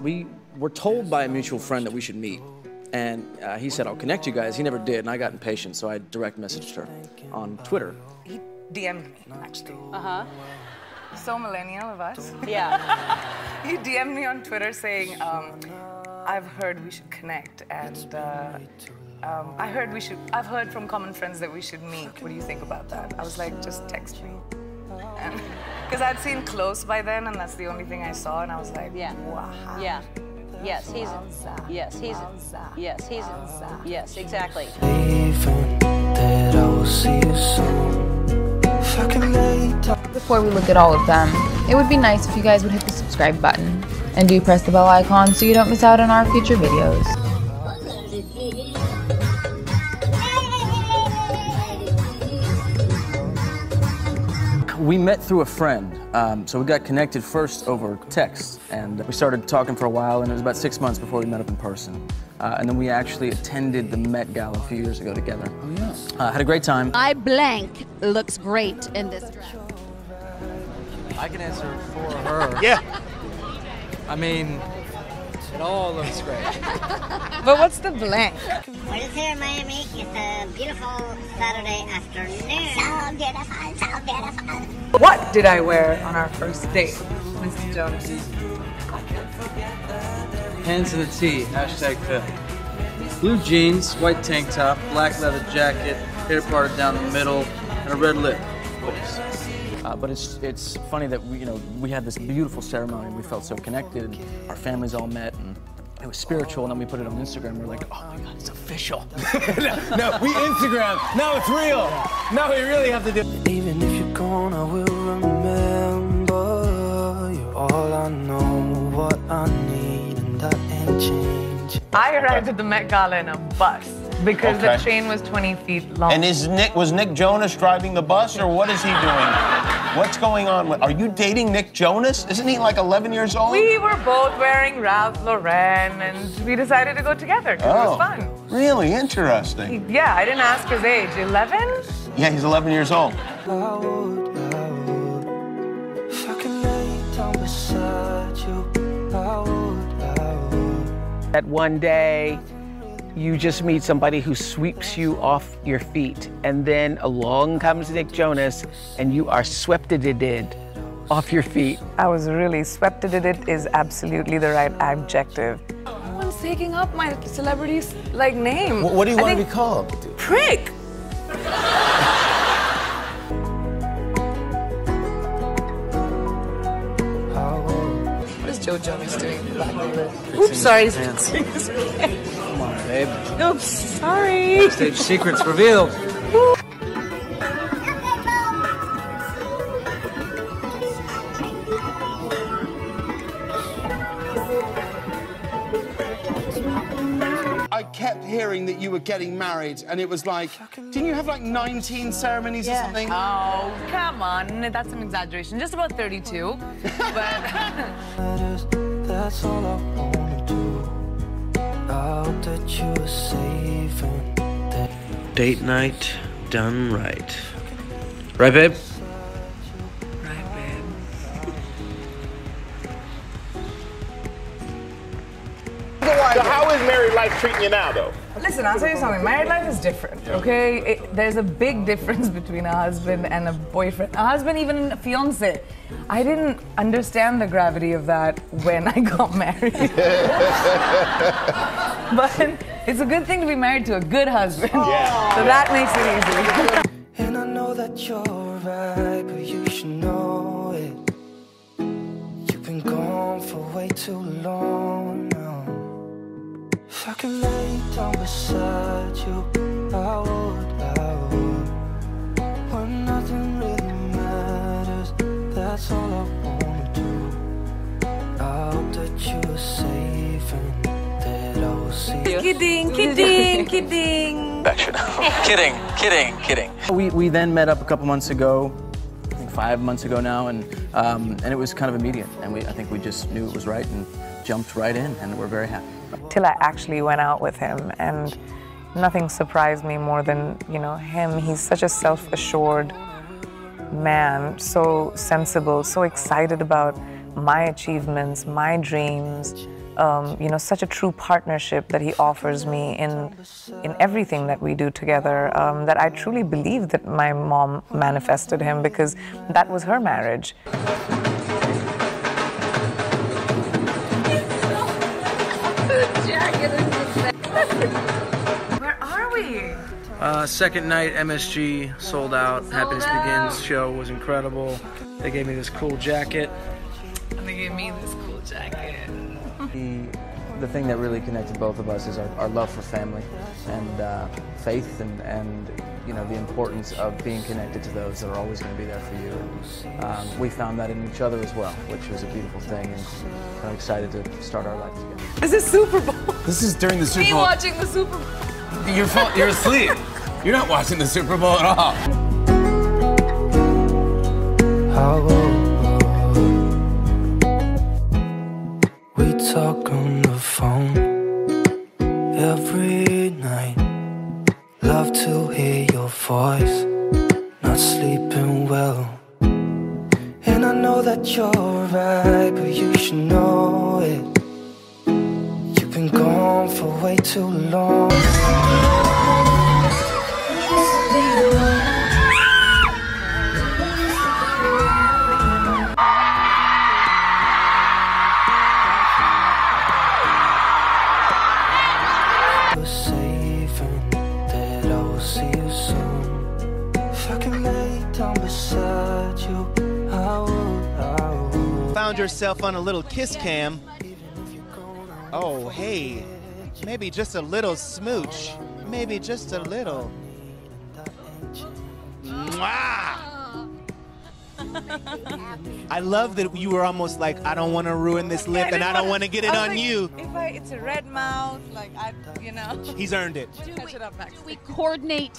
we were told by a mutual friend that we should meet. And he said, I'll connect you guys. He never did, and I got impatient, so I direct messaged her on Twitter. He DM'd me, actually. Uh-huh. So millennial of us. Yeah. He DM'd me on Twitter saying, I've heard we should connect, and I've heard from common friends that we should meet. What do you think about that? I was like, just text me. Because I'd seen Close by then, and that's the only thing I saw, and I was like, yeah. Wow. Yeah. Yes, he's it. Yes, he's it. Yes, he's it. Yes, exactly. Before we look at all of them, it would be nice if you guys would hit the subscribe button. And do press the bell icon so you don't miss out on our future videos. We met through a friend, so we got connected first over text, and we started talking for a while, and it was about 6 months before we met up in person. And then we actually attended the Met Gala a few years ago together. Oh, yeah. Had a great time. I blank looks great in this dress. I can answer for her. Yeah. I mean, it all looks great. But what's the blank? We're here in Miami. It's a beautiful Saturday afternoon. So beautiful, so beautiful. What did I wear on our first date, Mr. Jonas? Hands to the T, #fit. Blue jeans, white tank top, black leather jacket, hair parted down the middle, and a red lip. But it's funny that we had this beautiful ceremony and we felt so connected, and our families all met, and it was spiritual, and then we put it on Instagram, we're like, oh my God, it's official. No, we Instagram, now it's real. Now we really have to do it. Even if you're gone, I will remember you. All I know, what I need, and that ain't change. I arrived at the Met Gala in a bus. Because the train was 20 feet long. And was Nick Jonas driving the bus, or what is he doing? What's going on? Are you dating Nick Jonas? Isn't he like 11 years old? We were both wearing Ralph Lauren, and we decided to go together because it was fun. Really interesting. Yeah, I didn't ask his age. 11? Yeah, he's 11 years old. That one day, you just meet somebody who sweeps you off your feet, and then along comes Nick Jonas, and you are swept-a-did off your feet. I was really swept-a-did is absolutely the right adjective. No one's taking up my celebrity's like name. What do you want to be called? Prick. What is Joe Jonas doing? Oops, sorry. Babe. Oops, sorry. Backstage secrets revealed. I kept hearing that you were getting married, and it was like, didn't you have like 19 ceremonies or something? Oh, come on, that's an exaggeration. Just about 32. That's all I want to do. I hope that you were safe and that date night done right. Right, babe? Right, babe. So how is married life treating you now, though? Listen, I'll tell you something. Married life is different, okay? There's a big difference between a husband and a boyfriend. A husband, even a fiancé. I didn't understand the gravity of that when I got married. But it's a good thing to be married to a good husband. Yeah. So that makes it easy. And I know that you're right, but you should know it. You've been gone for way too long now. If I could lay down beside you, I would. When nothing really matters, that's all I wanna do. I hope that you're safe and that I will see you. Kidding, kidding, kidding. Action. Kidding, kidding, kidding. We then met up a couple months ago, I think 5 months ago now, and it was kind of immediate. And I think we just knew it was right and jumped right in, and we're very happy. Till I actually went out with him, and nothing surprised me more than, him. He's such a self-assured man, so sensible, so excited about my achievements, my dreams, such a true partnership that he offers me in everything that we do together, that I truly believe that my mom manifested him, because that was her marriage. Where are we? Second night, MSG, sold out. Happiness Begins show was incredible. They gave me this cool jacket. The thing that really connected both of us is our love for family and faith, and you know, the importance of being connected to those that are always going to be there for you. And, we found that in each other as well, which was a beautiful thing, and I'm excited to start our life together. This is Super Bowl. This is during the Super Bowl. Me watching the Super Bowl. You're asleep. You're not watching the Super Bowl at all. Hello. We talk on the phone every night. Love to hear your voice, not sleeping well. And I know that you're right, but you should know it. You've been gone for way too long. Found yourself on a little kiss cam. Oh, hey, maybe just a little smooch. Maybe just a little. Mwah! I love that you were almost like, I don't want to ruin this lip, and I don't want to get it on you. It's a red mouth, like, you know. He's earned it. Do we coordinate?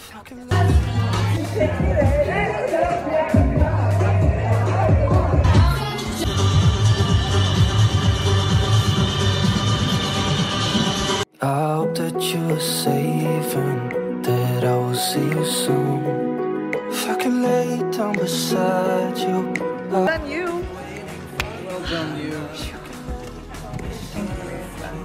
I hope that you are safe and that I will see you soon. If I can lay down beside you. Well done, you. Well done, you.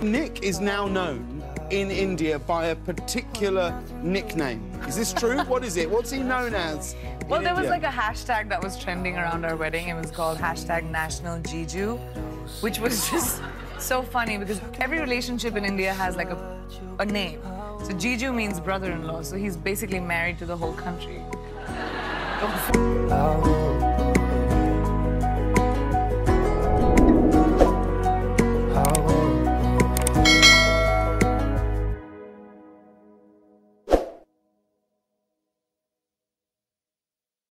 Nick is now known in India by a particular nickname. Is this true? What is it? What's he known as? Well, there was like a hashtag that was trending around our wedding. It was called #NationalJiju, which was just so funny because every relationship in India has like a name. So Jiju means brother-in-law, so he's basically married to the whole country.